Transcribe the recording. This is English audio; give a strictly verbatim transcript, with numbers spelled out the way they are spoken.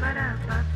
ba da ba.